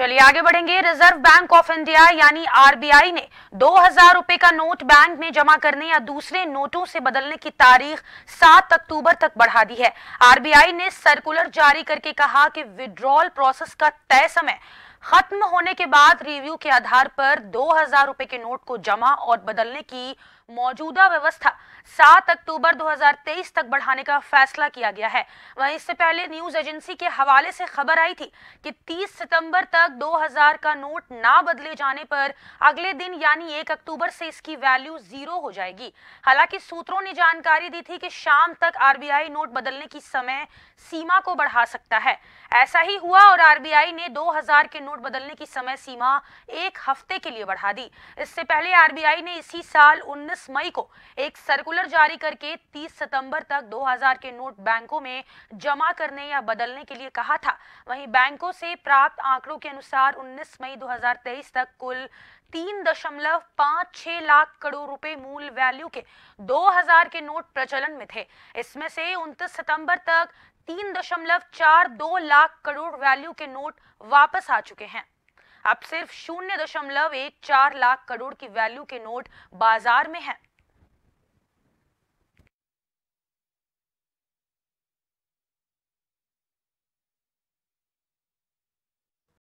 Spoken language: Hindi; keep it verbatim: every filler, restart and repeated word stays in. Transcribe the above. चलिए आगे बढ़ेंगे। रिजर्व बैंक ऑफ इंडिया यानी आरबीआई ने दो हजार रुपए का नोट बैंक में जमा करने या दूसरे नोटों से बदलने की तारीख सात अक्टूबर तक बढ़ा दी है। आरबीआई ने सर्कुलर जारी करके कहा कि विड्रॉल प्रोसेस का तय समय खत्म होने के बाद रिव्यू के आधार पर दो हजार रुपए के नोट को जमा और बदलने की मौजूदा व्यवस्था सात अक्टूबर दो हजार तेईस तक बढ़ाने का फैसला किया गया है। वहीं इससे पहले न्यूज एजेंसी के हवाले से खबर आई थी कि तीस सितंबर तक दो हजार का नोट ना बदले जाने पर अगले दिन यानी एक अक्टूबर से इसकी वैल्यू जीरो हो जाएगी। हालांकि सूत्रों ने जानकारी दी थी कि शाम तक आरबीआई नोट बदलने की समय सीमा को बढ़ा सकता है। ऐसा ही हुआ और आरबीआई ने दो हजार के नोट बदलने की समय सीमा एक हफ्ते के लिए बढ़ा दी। इससे पहले आरबीआई ने इसी साल उन्नीस मई को एक सर्कुलर जारी करके तीस सितंबर तक दो हजार के नोट बैंकों में जमा करने या बदलने के लिए कहा था। वहीं बैंकों से प्राप्त आंकड़ों के अनुसार उन्नीस मई दो हजार तेईस तक कुल तीन दशमलव पाँच छह लाख करोड़ रुपए मूल वैल्यू के दो हजार के नोट प्रचलन में थे। इसमें से उनतीस सितंबर तक तीन दशमलव चार दो लाख करोड़ वैल्यू के नोट वापस आ चुके हैं। अब सिर्फ शून्य दशमलव एक चार लाख करोड़ की वैल्यू के नोट बाजार में हैं।